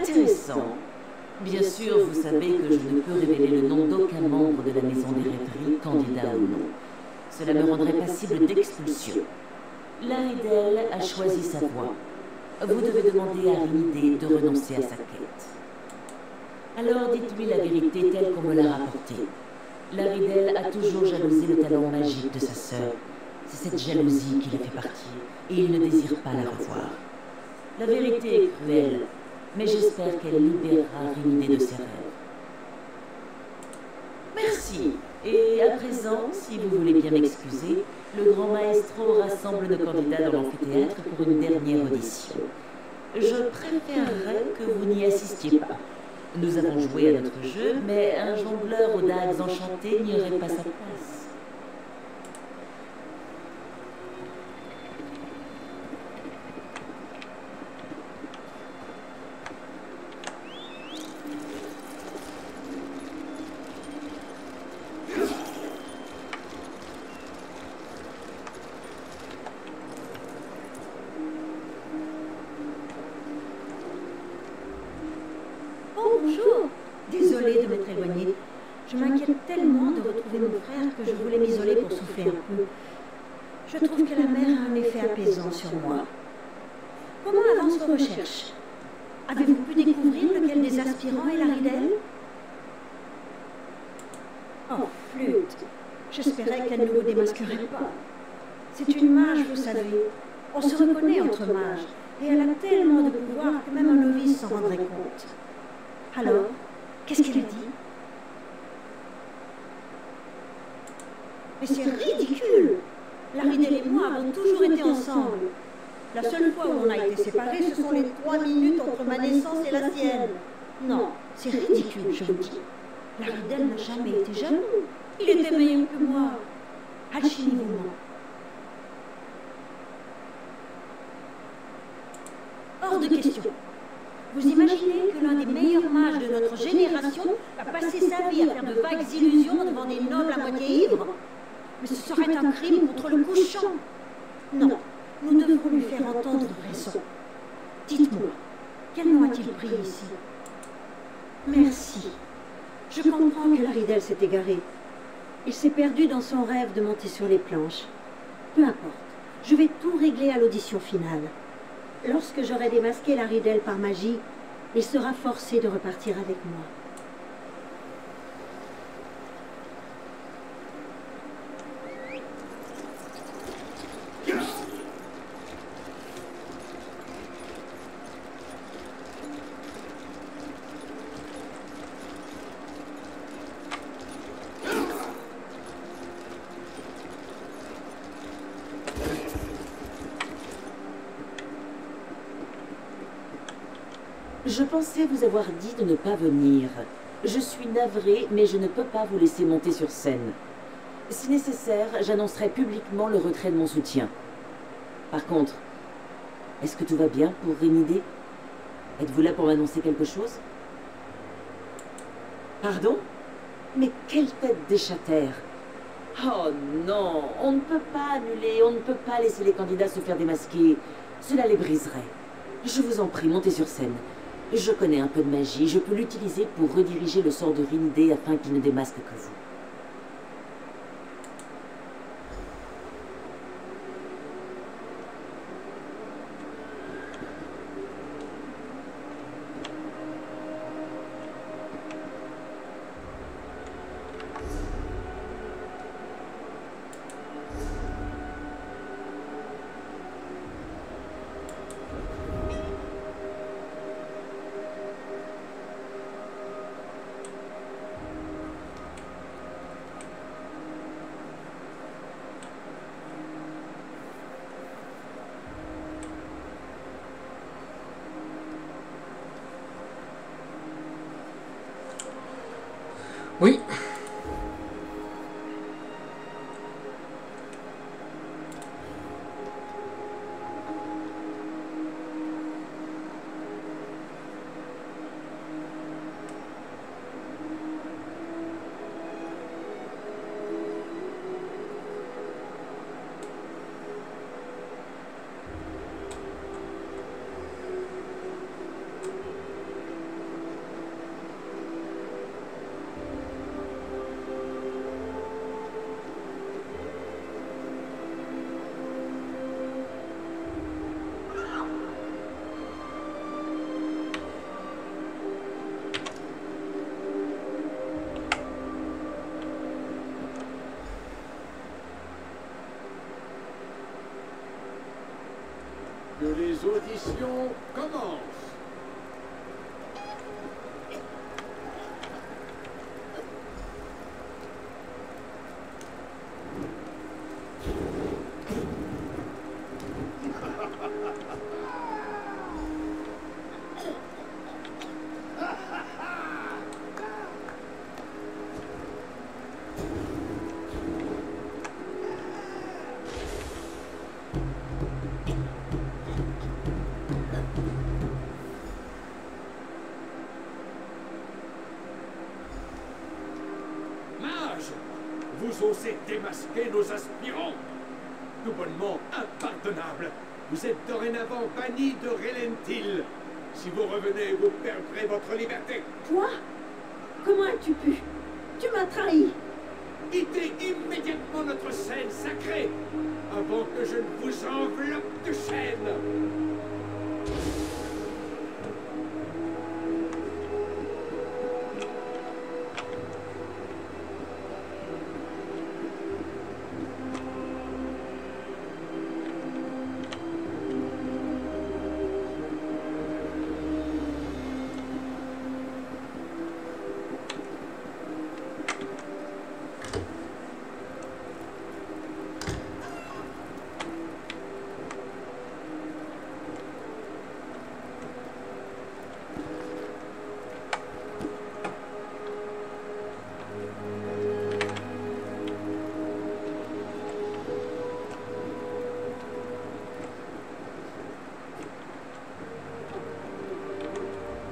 Intéressant. Bien sûr, vous savez que je ne peux révéler le nom d'aucun membre de la Maison des Rêveries, candidat ou non. Cela me rendrait passible d'expulsion. Laridelle a choisi sa voie. Vous devez demander à Rinidé de renoncer à sa quête. Alors dites-lui la vérité telle qu'on me l'a rapportée. Laridelle a toujours jalousé le talent magique de sa sœur. C'est cette jalousie qui l'a fait partir, et il ne désire pas la revoir. La vérité est cruelle, mais j'espère qu'elle libérera Rinidé de ses rêves. Merci. Et à présent, si vous voulez bien m'excuser, le grand maestro rassemble nos candidats dans l'amphithéâtre pour une dernière audition. Je préférerais que vous n'y assistiez pas. Nous avons joué à notre jeu, mais un jongleur aux dagues enchanté n'y aurait pas sa place. Sur moi. Comment avancent vos recherches? Avez-vous pu découvrir lequel des aspirants est Laridelle? Oh, flûte! J'espérais qu'elle ne vous démasquerait pas. C'est une mage, vous savez. On se reconnaît entre mages, et elle a tellement de pouvoir que même un novice s'en rendrait compte. Alors, qu'est-ce qu'elle dit? Mais c'est ridicule! Laridelle et moi avons toujours été ensemble. La seule fois où on a été séparés, ce sont les trois minutes entre ma naissance et la sienne. Non, c'est ridicule, je vous dis. Laridelle n'a jamais été jaloux. Il était meilleur que moi. Alchimie vous ment. Hors de question. Vous imaginez que l'un des meilleurs mages de notre génération a passé sa vie à faire de vagues illusions devant des nobles à moitié ivres? Mais ce serait un crime contre le couchant. Non, nous devons lui faire entendre raison. Dites-moi, quel nom a-t-il pris ici? Merci. Je comprends que Laridelle s'est égarée. Il s'est perdu dans son rêve de monter sur les planches. Peu importe, je vais tout régler à l'audition finale. Lorsque j'aurai démasqué Laridelle par magie, il sera forcé de repartir avec moi. Je pensais vous avoir dit de ne pas venir. Je suis navrée, mais je ne peux pas vous laisser monter sur scène. Si nécessaire, j'annoncerai publiquement le retrait de mon soutien. Par contre, est-ce que tout va bien pour Rinidé? Êtes-vous là pour m'annoncer quelque chose? Pardon? Mais quelle tête d'échattère! Oh non, on ne peut pas annuler, on ne peut pas laisser les candidats se faire démasquer. Cela les briserait. Je vous en prie, montez sur scène. Je connais un peu de magie, je peux l'utiliser pour rediriger le sort de Rinidé afin qu'il ne démasque que vous. Oui. Les auditions commencent. Vous osez démasquer nos aspirants. Tout bonnement impardonnable. Vous êtes dorénavant banni de Relentil. Si vous revenez, vous perdrez votre liberté. Quoi? Comment as-tu pu? Tu m'as trahi. Quittez immédiatement notre scène sacrée, avant que je ne vous enveloppe de chaînes.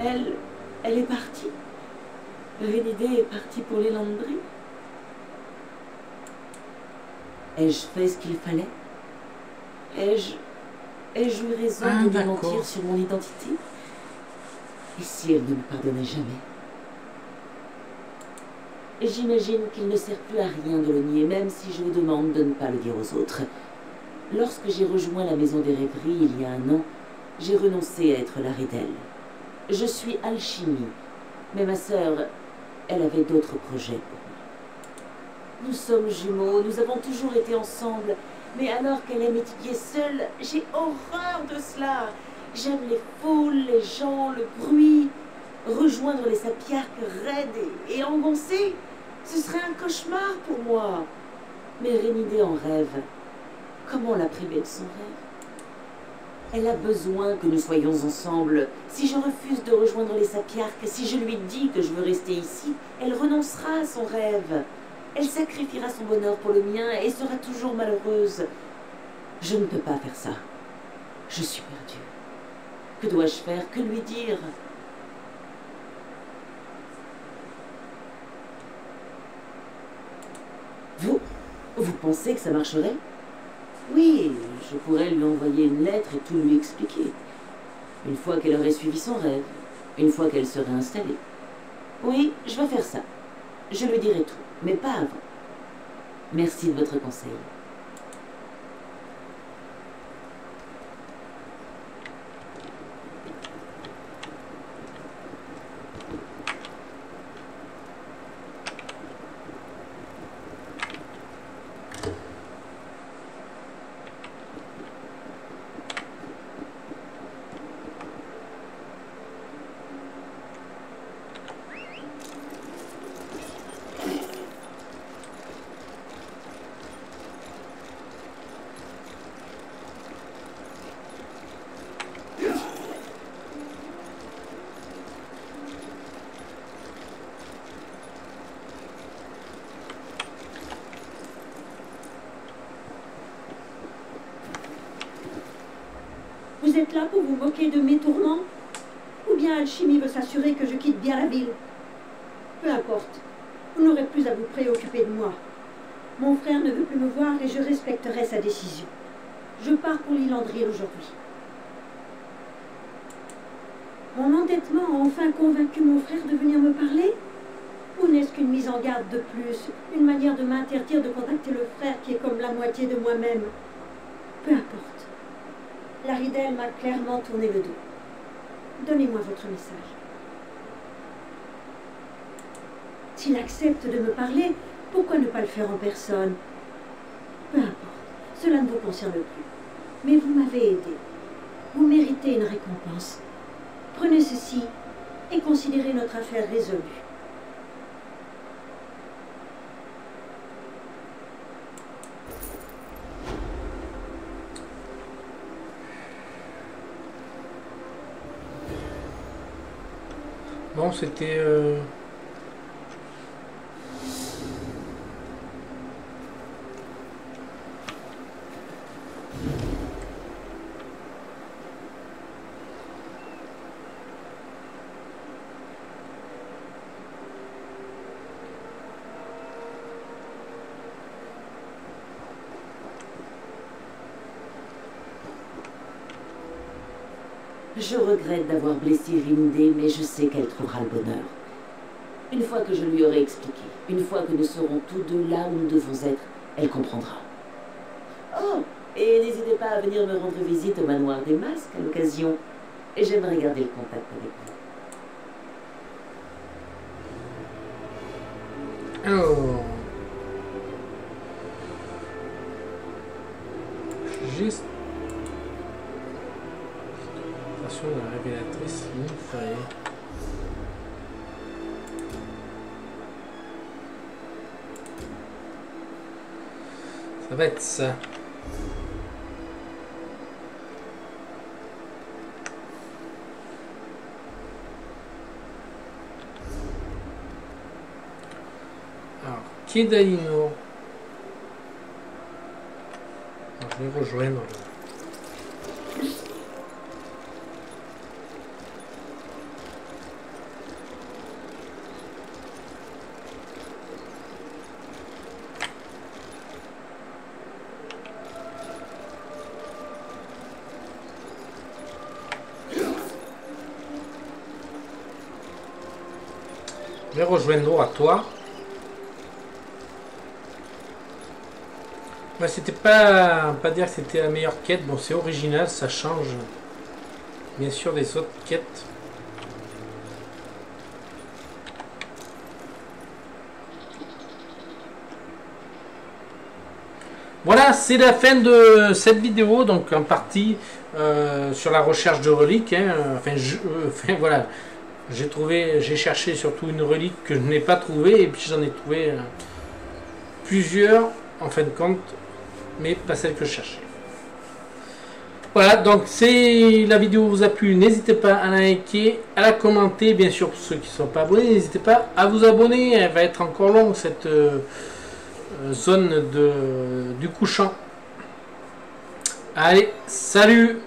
Elle... elle est partie. Rinidé est partie pour les Landry. Ai-je fait ce qu'il fallait? Ai-je... ai-je eu raison ah, de mentir sur mon identité? Et si elle ne me pardonnait jamais? J'imagine qu'il ne sert plus à rien de le nier, même si je vous demande de ne pas le dire aux autres. Lorsque j'ai rejoint la Maison des Rêveries il y a un an, j'ai renoncé à être Laridelle. Je suis Alchimie, mais ma sœur, elle avait d'autres projets pour moi. Nous sommes jumeaux, nous avons toujours été ensemble, mais alors qu'elle aime étudier seule, j'ai horreur de cela. J'aime les foules, les gens, le bruit. Rejoindre les sapiarques raides et, et engoncées, ce serait un cauchemar pour moi. Mais Rinidé en rêve, comment la priver de son rêve? Elle a besoin que nous soyons ensemble. Si je refuse de rejoindre les sapiarques, si je lui dis que je veux rester ici, elle renoncera à son rêve. Elle sacrifiera son bonheur pour le mien et sera toujours malheureuse. Je ne peux pas faire ça. Je suis perdue. Que dois-je faire? Que lui dire? Vous, pensez que ça marcherait? Oui, je pourrais lui envoyer une lettre et tout lui expliquer. Une fois qu'elle aurait suivi son rêve, une fois qu'elle serait installée. Oui, je vais faire ça. Je lui dirai tout, mais pas avant. Merci de votre conseil. Vous êtes là pour vous moquer de mes tourments? Ou bien Alchimie veut s'assurer que je quitte bien la ville? Peu importe, vous n'aurez plus à vous préoccuper de moi. Mon frère ne veut plus me voir et je respecterai sa décision. Je pars pour l'île Andriel aujourd'hui. Mon entêtement a enfin convaincu mon frère de venir me parler? Ou n'est-ce qu'une mise en garde de plus, une manière de m'interdire de contacter le frère qui est comme la moitié de moi-même? Peu importe. Laridelle m'a clairement tourné le dos. Donnez-moi votre message. S'il accepte de me parler, pourquoi ne pas le faire en personne? Peu importe, cela ne vous concerne plus. Mais vous m'avez aidé. Vous méritez une récompense. Prenez ceci et considérez notre affaire résolue. Non, c'était... Euh... Je regrette d'avoir blessé Rinidé, mais je sais qu'elle trouvera le bonheur. Une fois que je lui aurai expliqué, une fois que nous serons tous deux là où nous devons être, elle comprendra. Oh, et n'hésitez pas à venir me rendre visite au manoir des masques à l'occasion. Et j'aimerais garder le contact avec vous. Oh. Juste... de la révélatrice Lynn. Ça va être ça. Alors, qui est d'Alinor? Je vais rejoindre le... Je vais rejoindre à toi. Mais c'était pas, pas dire que c'était la meilleure quête. Bon, c'est original, ça change bien sûr des autres quêtes. Voilà, c'est la fin de cette vidéo. Donc en partie euh, sur la recherche de reliques. Hein. Enfin, je, euh, enfin, voilà. J'ai trouvé, j'ai cherché surtout une relique que je n'ai pas trouvée, et puis j'en ai trouvé euh, plusieurs en fin de compte, mais pas celle que je cherchais. Voilà, donc si la vidéo vous a plu, n'hésitez pas à la liker, à la commenter, bien sûr pour ceux qui ne sont pas abonnés, n'hésitez pas à vous abonner, elle va être encore longue cette euh, zone de, du couchant. Allez, salut!